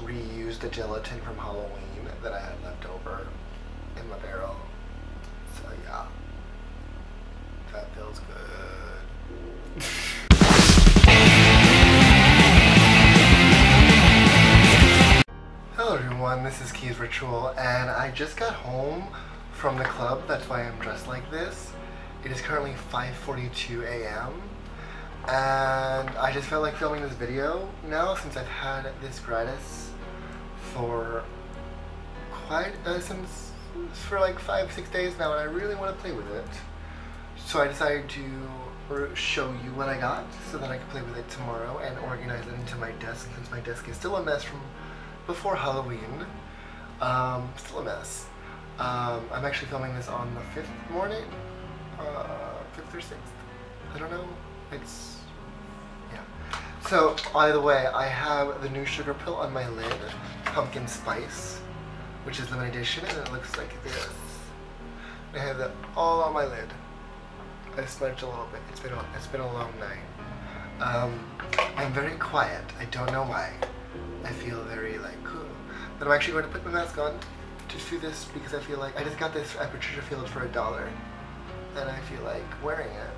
reused the gelatin from Halloween that I had left over in my barrel. So yeah, that feels good. Hello everyone, this is Keys Ritual, and I just got home from the club, that's why I'm dressed like this. It is currently 5:42 a.m. and I just felt like filming this video now since I've had this gratis for quite for like 5-6 days now, and I really want to play with it. So I decided to show you what I got so that I can play with it tomorrow and organize it into my desk, since my desk is still a mess from before Halloween. Still a mess. I'm actually filming this on the 5th morning, 5th or 6th, I don't know. It's, yeah. So either way, I have the new Sugarpill on my lid, Pumpkin Spice, which is limited edition, and it looks like this. And I have that all on my lid. I smudged a little bit. It's been a long night. I'm very quiet. I don't know why. I feel very like cool. But I'm actually going to put my mask on to do this because I feel like I just got this at Patricia Field for $1, and I feel like wearing it.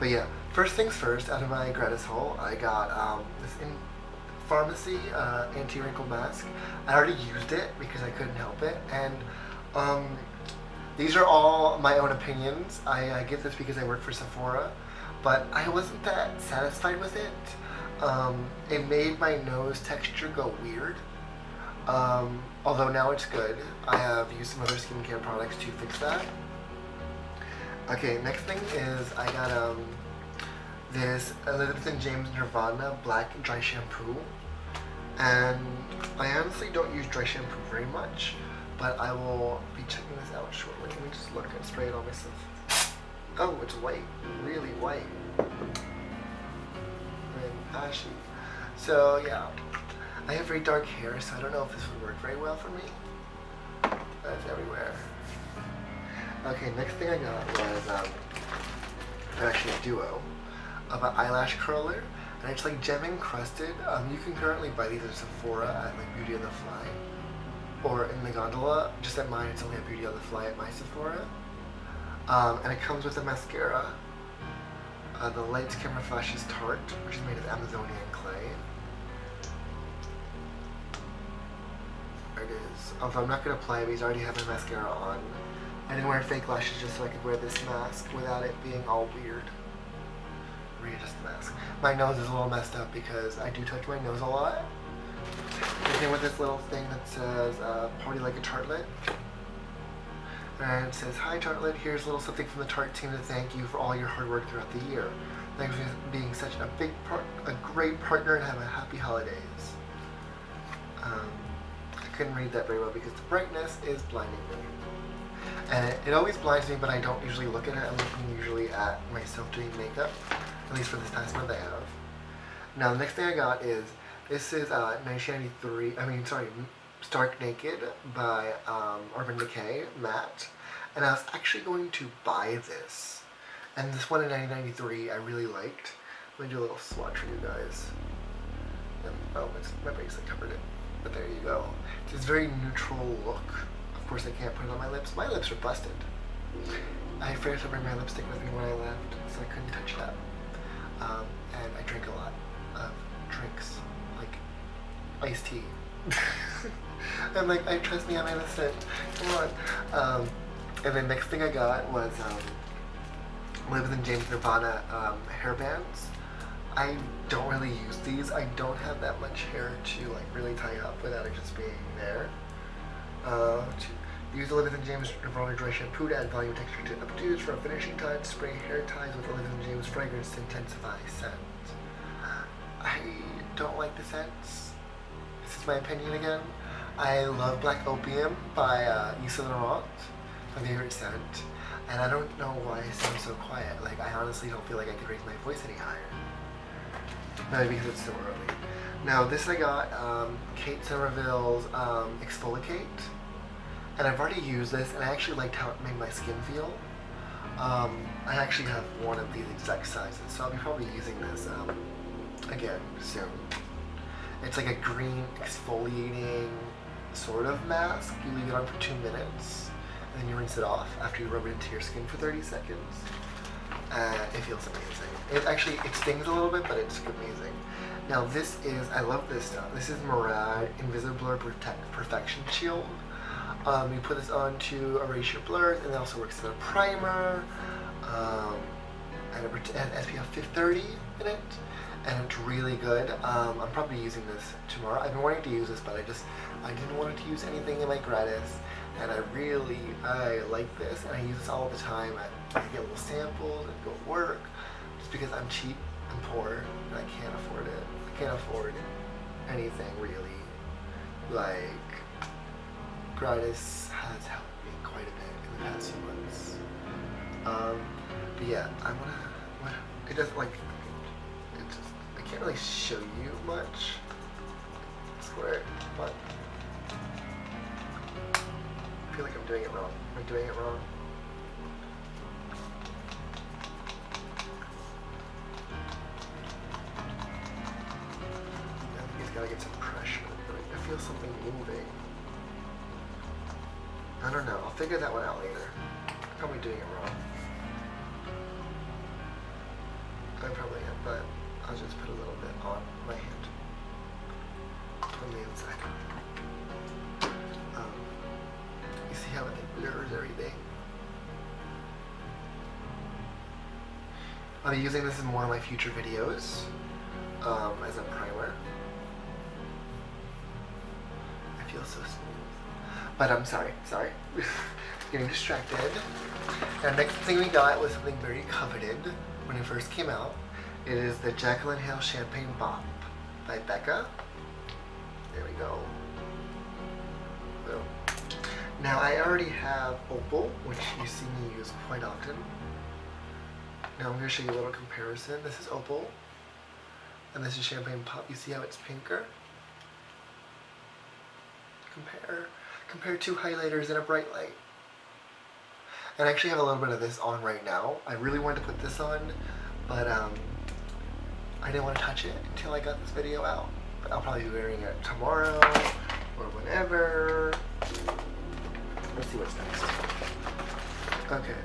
But yeah, first things first, out of my gratis haul, I got this pharmacy anti-wrinkle mask. I already used it because I couldn't help it, and these are all my own opinions. I get this because I work for Sephora, but I wasn't that satisfied with it. It made my nose texture go weird, although now it's good. I have used some other skincare products to fix that. Okay, next thing is I got this Elizabeth and James Nirvana Black Dry Shampoo, and I honestly don't use dry shampoo very much, but I will be checking this out shortly. Let me just look and spray it on myself. Oh, it's white, really white, and ashy. So yeah, I have very dark hair, so I don't know if this would work very well for me. That's everywhere. Okay, next thing I got was, actually a duo of an eyelash curler, and it's like gem encrusted. You can currently buy these at Sephora at like Beauty on the Fly, or in the gondola. Just at mine, it's only at Beauty on the Fly at my Sephora. And it comes with a mascara. The Lights Camera Flashes Tarte, which is made of Amazonian clay. There it is. Although I'm not going to apply these, I already have my mascara on. I didn't wear fake lashes just so I could wear this mask without it being all weird. Really just the mask. My nose is a little messed up because I do touch my nose a lot. It came with this little thing that says, party like a tartlet. And it says, hi tartlet, here's a little something from the Tarte team to thank you for all your hard work throughout the year. Thanks for being such a great partner, and have a happy holidays. I couldn't read that very well because the brightness is blinding me. And it always blinds me, but I don't usually look at it. I'm looking usually at myself doing makeup, at least for this past month I have. Now the next thing I got is, this is 1993, Stark Naked by Urban Decay, matte. And I was actually going to buy this. And this one in 1993 I really liked. Let me do a little swatch for you guys. And, oh, my base, I covered it. But there you go. It's this very neutral look. Of course, I can't put it on my lips. My lips are busted. I forgot to bring my lipstick with me when I left, so I couldn't touch that. And I drink a lot of drinks, like iced tea. I'm like, trust me, I'm innocent. Come on. And the next thing I got was Liz and James Nirvana hairbands. I don't really use these. I don't have that much hair to like really tie up without it just being there. Use Elizabeth and James Nirvana Dry Shampoo to add volume texture to updos for a finishing touch. Spray hair ties with Elizabeth and James fragrance to intensify scent. I don't like the scents. This is my opinion again. I love Black Opium by Yves Saint Laurent, my favorite scent. And I don't know why I sound so quiet. Like, I honestly don't feel like I could raise my voice any higher. Maybe because it's so early. Now this I got Kate Somerville's Exfolicate, and I've already used this, and I actually liked how it made my skin feel. I actually have one of these exact sizes, so I'll be probably using this again soon. It's like a green exfoliating sort of mask. You leave it on for 2 minutes, and then you rinse it off after you rub it into your skin for 30 seconds. It feels amazing. It stings a little bit, but it's amazing. Now this is, I love this stuff. This is Murad Invisible Blur Perfection Shield. You put this on to erase your blurs, and it also works as a primer, and it has SPF 30 in it, and it's really good. I'm probably using this tomorrow. I've been wanting to use this, but I didn't want to use anything in my gratis, and I like this, and I use this all the time. I get little samples, I go to work, just because I'm cheap and poor, and I can't afford it. I can't afford anything, really. Like, gratis has helped me quite a bit in the past few months. But yeah, it doesn't like, I can't really show you much. I swear, but I feel like I'm doing it wrong. Am I doing it wrong? I think he's gotta get some pressure, but I feel something moving. I don't know, I'll figure that one out later. I'm probably doing it wrong. I probably am, but I'll just put a little bit on my hand. On the inside. You see how it blurs everything? I'll be using this in more of my future videos as a primer. I feel so smooth. But I'm sorry. Getting distracted. Now, next thing we got was something very coveted when it first came out. It is the Jaclyn Hill Champagne Pop by Becca. There we go. So, now, I already have Opal, which you see me use quite often. Now, I'm going to show you a little comparison. This is Opal, and this is Champagne Pop. You see how it's pinker? Compare two highlighters and a bright light. And I actually have a little bit of this on right now. I really wanted to put this on, but I didn't want to touch it until I got this video out. But I'll probably be wearing it tomorrow or whenever. Let's see what's next. Okay,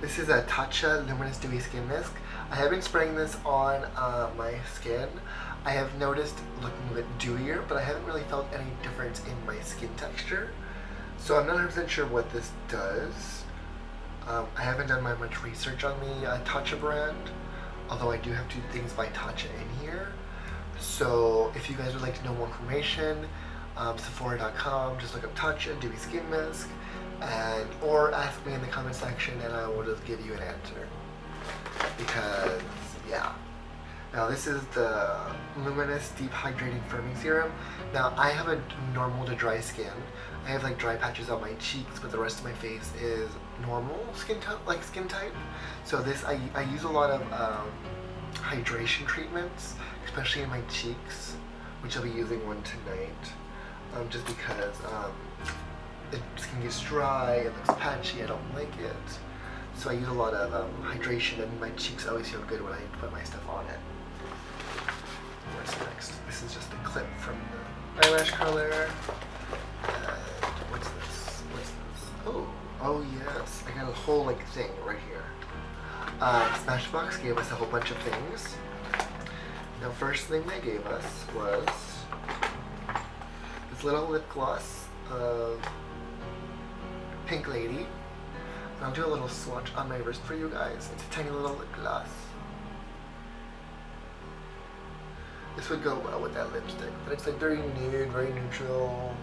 this is a Tatcha Luminous Dewy Skin Mist. I have been spraying this on my skin. I have noticed looking a bit dewier, but I haven't really felt any difference in my skin texture. So I'm not 100% sure what this does. I haven't done my much research on the Tatcha brand, although I do have two things by Tatcha in here. So if you guys would like to know more information, Sephora.com, just look up Tatcha Dewy Skin Mask, or ask me in the comment section and I will just give you an answer. Because, yeah. Now this is the Luminous Deep Hydrating Firming Serum. Now I have a normal to dry skin. I have like dry patches on my cheeks, but the rest of my face is normal skin type, So this, I use a lot of hydration treatments, especially in my cheeks, which I'll be using one tonight, just because the skin gets dry, it looks patchy, I don't like it. So I use a lot of hydration, and my cheeks always feel good when I put my stuff on it. What's next? This is just a clip from the eyelash curler. What's this? Oh yes, I got a whole like thing right here. Smashbox gave us a whole bunch of things. Now first thing they gave us was this little lip gloss of Pink Lady. And I'll do a little swatch on my wrist for you guys. It's a tiny little lip gloss. This would go well with that lipstick, but it's like very nude, very neutral.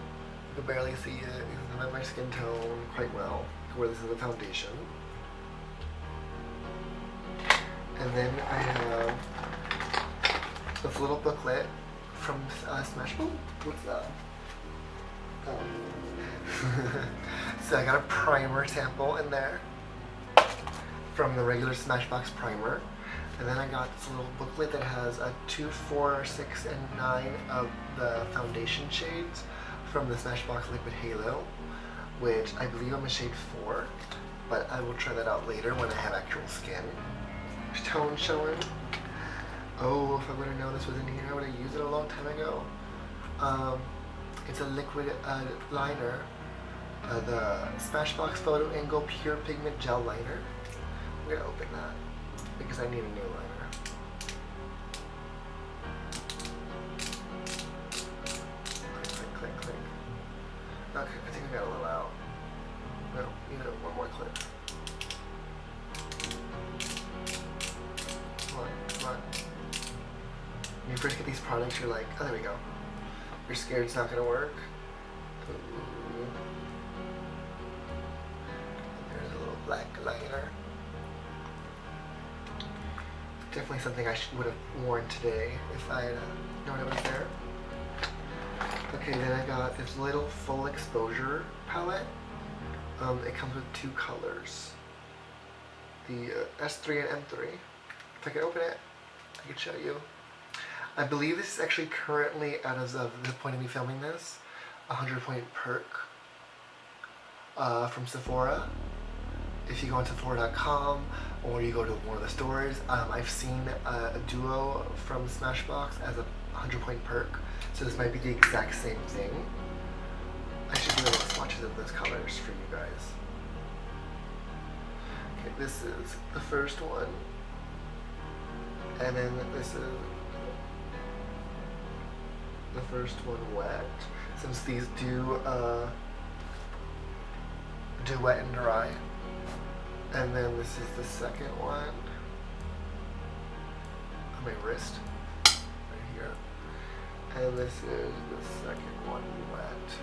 You can barely see it. It's about my skin tone quite well. Where this is a foundation. And then I have this little booklet from Smashbox. Oh, what's that? So I got a primer sample in there from the regular Smashbox primer. And then I got this little booklet that has a 2, 4, 6, and 9 of the foundation shades from the Smashbox Liquid Halo, which I believe I'm a shade 4, but I will try that out later when I have actual skin tone showing. Oh, if I would have known this was in here, I would have used it a long time ago. It's a liquid liner, the Smashbox Photo Angle Pure Pigment Gel Liner. I'm gonna open that because I need a new liner. Click, click, click. Okay, I think I got a little out. No, you know, one more clip. Come on, come on. When you first get these products, you're like, oh, there we go. You're scared it's not gonna work. Ooh. There's a little black liner. Definitely something I would have worn today if I had known it was there. Okay, then I got this little Full Exposure palette. It comes with two colors, the S3 and M3. If I can open it, I can show you. I believe this is actually currently, as of the point of me filming this, a 100-point perk from Sephora. If you go on Sephora.com or you go to one of the stores, I've seen a duo from Smashbox as a 100-point perk, so this might be the exact same thing. I should do a little swatches of those colors for you guys. Okay, this is the first one, and then this is the first one wet, since these do wet and dry. And then this is the second one on my wrist, right here. And this is the second one wet.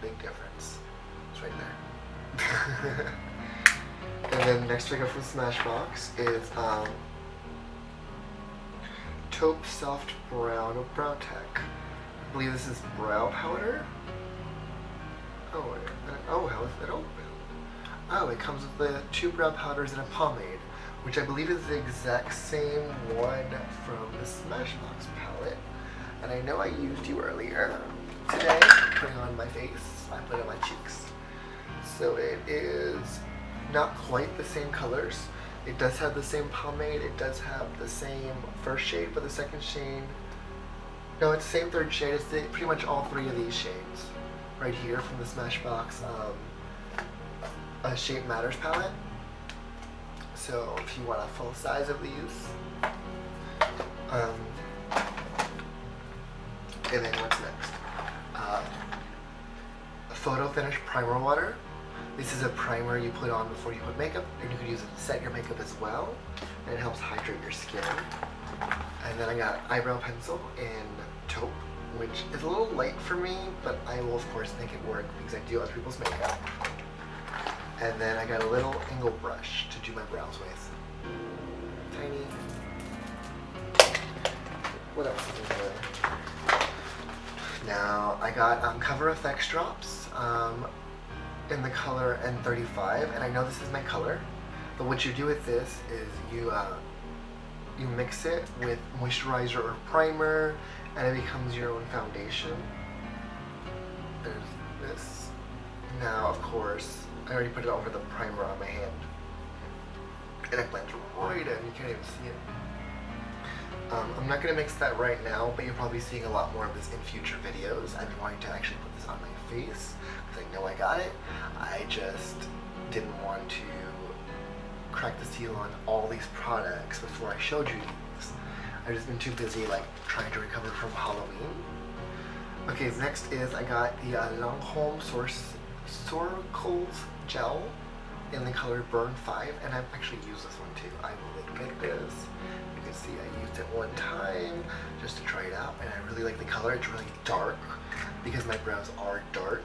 Big difference. It's right there. And then next we go from Smashbox is Taupe Soft Brown with Brow Tech. I believe this is brow powder. Oh, how is that open? Oh, it comes with the two brow powders and a pomade, which I believe is the exact same one from the Smashbox palette. And I know I used you earlier today, putting on my face. I put it on my cheeks. So it is not quite the same colors. It does have the same pomade. It does have the same first shade, but the second shade. No, it's the same third shade. It's pretty much all three of these shades right here from the Smashbox Shape Matters palette. So if you want a full size of these, and then what's next? Photo Finish Primer Water. This is a primer you put on before you put makeup, and you can use it to set your makeup as well, and it helps hydrate your skin. And then I got eyebrow pencil in taupe, which is a little light for me, but I will of course make it work because I do other people's makeup. And then I got a little angle brush to do my brows with. Tiny. What else is there? Now I got Cover FX drops in the color N35, and I know this is my color, but what you do with this is you you mix it with moisturizer or primer, and it becomes your own foundation. There's this. Now, of course, I already put it over the primer on my hand, and it blends right in. You can't even see it. I'm not going to mix that right now, but you're probably seeing a lot more of this in future videos. I've been wanting to actually put this on my face because I know I got it. I just didn't want to crack the seal on all these products before I showed you these. I've just been too busy like trying to recover from Halloween. Okay, next is I got the Lancome Sorcles Gel in the color Burn 5, and I've actually used this one too. I will link this. You can see I used it one time just to try it out, and I really like the color. It's really dark because my brows are dark,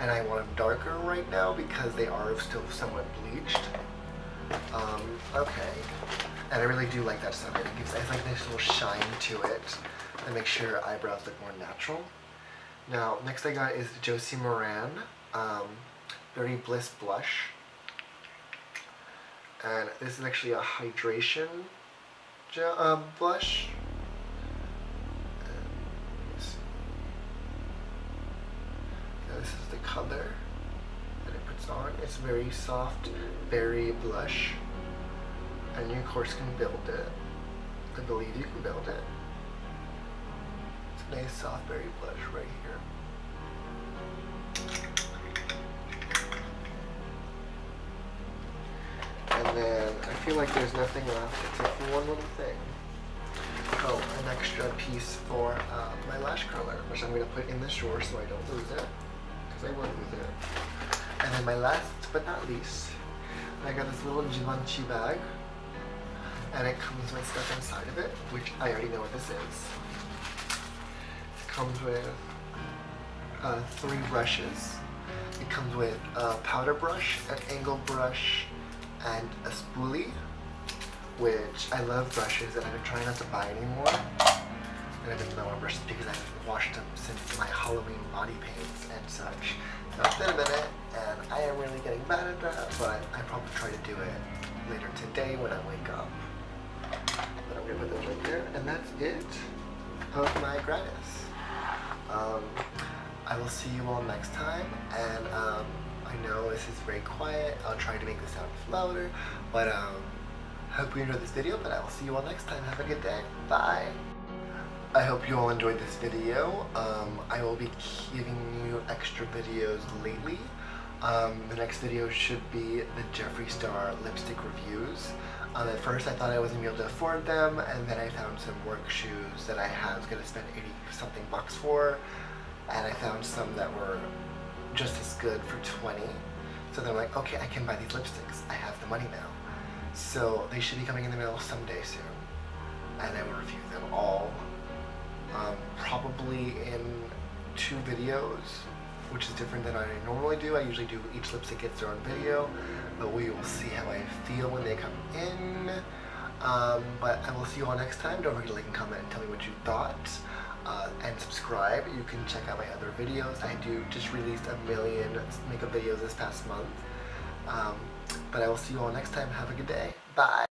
and I want them darker right now because they are still somewhat bleached. Okay, and I really do like that stuff. It gives like a nice little shine to it and makes sure your eyebrows look more natural. Now, next I got is Josie Maran Berry Bliss Blush, and this is actually a hydration gel, blush. And this is the color that it puts on. It's very soft berry blush, a new course can build it. I believe you can build it. It's a nice soft berry blush right here. And then I feel like there's nothing left except for one little thing. Oh, an extra piece for my lash curler, which I'm going to put in the drawer so I don't lose it, because I will lose it. And then my last but not least, I got this little Givenchy bag, and it comes with stuff inside of it, which I already know what this is. It comes with 3 brushes. It comes with a powder brush, an angle brush, and a spoolie, which I love brushes and I've been trying not to buy anymore. And I didn't know what brushes because I haven't washed them since my Halloween body paints and such. So it's been a minute and I am really getting mad at that, but I probably try to do it later today when I wake up. But I'm gonna put those right there, and that's it of my gratis. I will see you all next time, and I know this is very quiet. I'll try to make this sound louder, but hope you enjoyed this video, but I will see you all next time. Have a good day. Bye. I hope you all enjoyed this video. I will be giving you extra videos lately. The next video should be the Jeffree Star lipstick reviews. At first I thought I wasn't going to be able to afford them, and then I found some work shoes that I was going to spend 80 something bucks for, and I found some that were just as good for 20. So then I'm like, okay, I can buy these lipsticks. I have the money now. So they should be coming in the mail someday soon, and I will review them all, probably in 2 videos, which is different than I normally do. I usually do each lipstick gets their own video, but we will see how I feel when they come in. But I will see you all next time. Don't forget to like and comment and tell me what you thought, and subscribe. You can check out my other videos. I do just released a million makeup videos this past month. But I will see you all next time. Have a good day. Bye.